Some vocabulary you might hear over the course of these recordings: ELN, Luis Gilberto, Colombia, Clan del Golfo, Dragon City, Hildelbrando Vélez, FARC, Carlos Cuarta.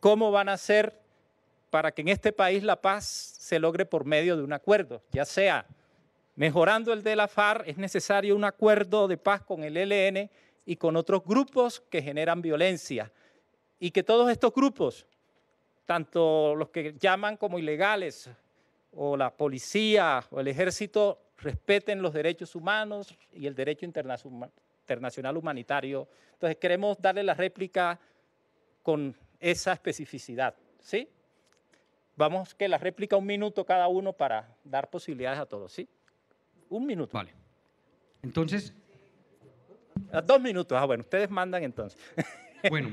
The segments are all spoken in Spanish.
¿Cómo van a hacer para que en este país la paz se logre por medio de un acuerdo? Ya sea mejorando el de la FARC, es necesario un acuerdo de paz con el ELN y con otros grupos que generan violencia. Y que todos estos grupos, tanto los que llaman como ilegales, o la policía, o el ejército, respeten los derechos humanos y el derecho internacional humanitario. Entonces, queremos darle la réplica con esa especificidad, ¿sí? Vamos que la réplica 1 minuto cada uno para dar posibilidades a todos, ¿sí? 1 minuto. Vale. Entonces… 2 minutos, ah, bueno, ustedes mandan entonces. Bueno,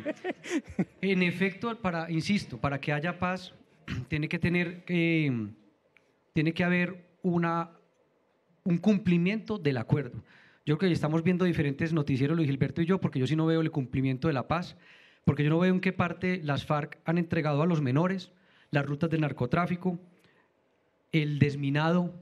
en efecto, insisto, para que haya paz, tiene que haber un cumplimiento del acuerdo. Yo creo que estamos viendo diferentes noticieros, Luis Gilberto y yo, porque yo sí no veo el cumplimiento de la paz, porque yo no veo en qué parte las FARC han entregado a los menores, las rutas del narcotráfico, el desminado,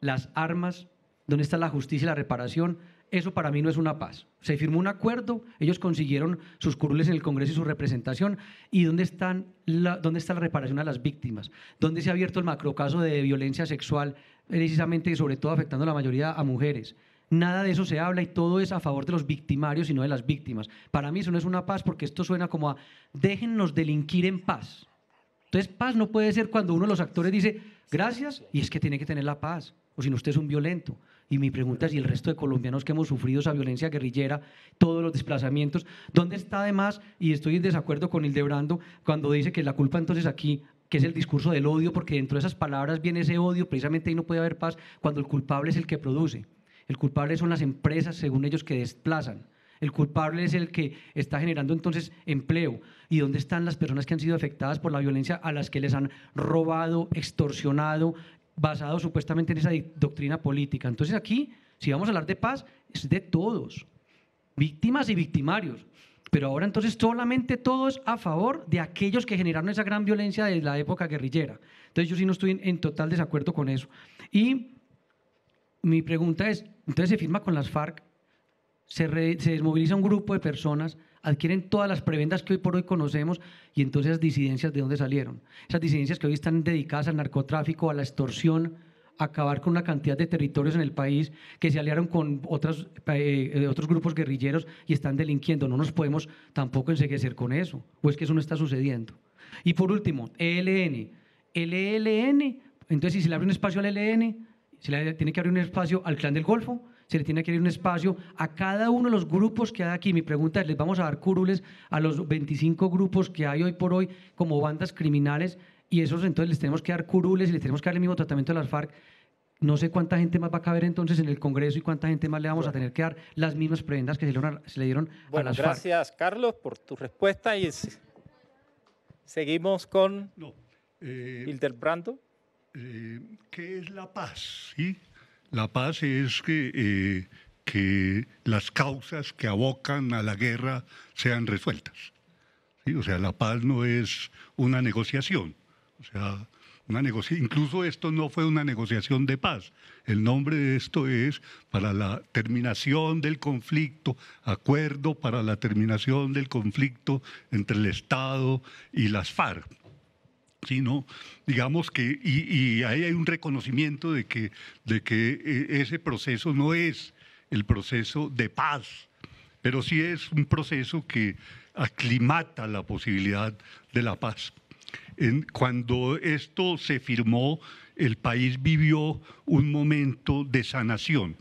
las armas, dónde está la justicia y la reparación. Eso para mí no es una paz. Se firmó un acuerdo, ellos consiguieron sus curules en el Congreso y su representación. ¿Y dónde está la reparación a las víctimas? ¿Dónde se ha abierto el macrocaso de violencia sexual, precisamente y sobre todo afectando a la mayoría a mujeres? Nada de eso se habla y todo es a favor de los victimarios y no de las víctimas. Para mí eso no es una paz, porque esto suena como a déjennos delinquir en paz. Entonces, paz no puede ser cuando uno de los actores dice gracias y es que tiene que tener la paz, o si no usted es un violento. Y mi pregunta es, ¿y el resto de colombianos que hemos sufrido esa violencia guerrillera, todos los desplazamientos? ¿Dónde está además? Y estoy en desacuerdo con Hildelbrando cuando dice que la culpa entonces aquí, que es el discurso del odio, porque dentro de esas palabras viene ese odio, precisamente ahí no puede haber paz cuando el culpable es el que produce. El culpable son las empresas, según ellos, que desplazan. El culpable es el que está generando entonces empleo. ¿Y dónde están las personas que han sido afectadas por la violencia, a las que les han robado, extorsionado, basado supuestamente en esa doctrina política? Entonces aquí, si vamos a hablar de paz, es de todos, víctimas y victimarios, pero ahora entonces solamente todo es a favor de aquellos que generaron esa gran violencia de la época guerrillera. Entonces yo sí no estoy en total desacuerdo con eso. Y mi pregunta es, entonces se firma con las FARC, se desmoviliza un grupo de personas, adquieren todas las prebendas que hoy por hoy conocemos, y entonces esas disidencias, ¿de dónde salieron? Esas disidencias que hoy están dedicadas al narcotráfico, a la extorsión, a acabar con una cantidad de territorios en el país, que se aliaron con otros grupos guerrilleros y están delinquiendo. No nos podemos tampoco enseguecer con eso, o es que eso no está sucediendo. Y por último, ELN. El ELN, entonces si se le abre un espacio al ELN, se le tiene que abrir un espacio al Clan del Golfo, se le tiene que abrir un espacio a cada uno de los grupos que hay aquí. Mi pregunta es, ¿les vamos a dar curules a los 25 grupos que hay hoy por hoy como bandas criminales? Y esos entonces les tenemos que dar curules y les tenemos que dar el mismo tratamiento a las FARC. No sé cuánta gente más va a caber entonces en el Congreso y cuánta gente más le vamos a tener que dar las mismas prebendas que se le dieron a las FARC. Gracias, Carlos, por tu respuesta. Y seguimos con Hildelbrando. ¿Qué es la paz? ¿Sí? La paz es que las causas que abocan a la guerra sean resueltas, ¿sí? O sea, la paz no es una negociación. O sea, incluso esto no fue una negociación de paz. El nombre de esto es para la terminación del conflicto, acuerdo para la terminación del conflicto entre el Estado y las FARC. Sino, digamos que, y ahí hay un reconocimiento de que ese proceso no es el proceso de paz, pero sí es un proceso que aclimata la posibilidad de la paz. Cuando esto se firmó, el país vivió un momento de sanación.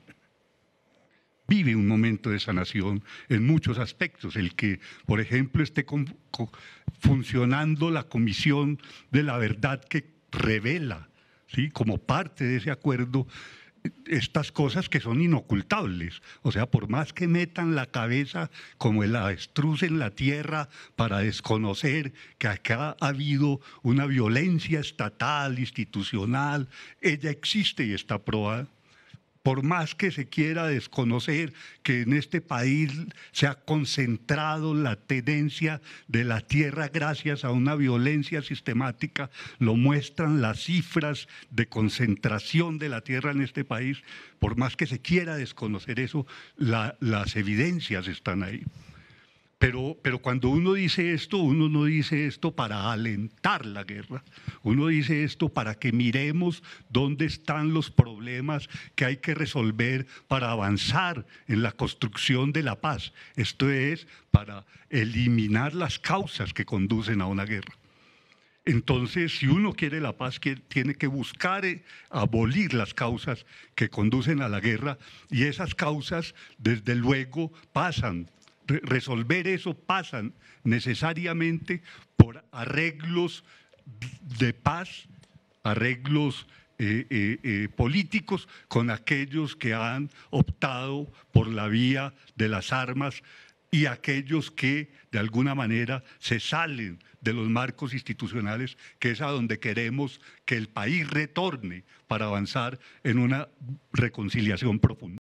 Vive un momento de sanación en muchos aspectos, el que, por ejemplo, esté funcionando la Comisión de la Verdad que revela, ¿sí?, como parte de ese acuerdo, estas cosas que son inocultables. O sea, por más que metan la cabeza como el avestruz en la tierra para desconocer que acá ha habido una violencia estatal, institucional, ella existe y está probada. Por más que se quiera desconocer que en este país se ha concentrado la tenencia de la tierra gracias a una violencia sistemática, lo muestran las cifras de concentración de la tierra en este país, por más que se quiera desconocer eso, las evidencias están ahí. Pero cuando uno dice esto, uno no dice esto para alentar la guerra, uno dice esto para que miremos dónde están los problemas que hay que resolver para avanzar en la construcción de la paz. Esto es para eliminar las causas que conducen a una guerra. Entonces, si uno quiere la paz, tiene que buscar abolir las causas que conducen a la guerra, y esas causas, desde luego, pasan. Resolver eso pasan necesariamente por arreglos de paz, arreglos políticos con aquellos que han optado por la vía de las armas y aquellos que de alguna manera se salen de los marcos institucionales, que es a donde queremos que el país retorne para avanzar en una reconciliación profunda.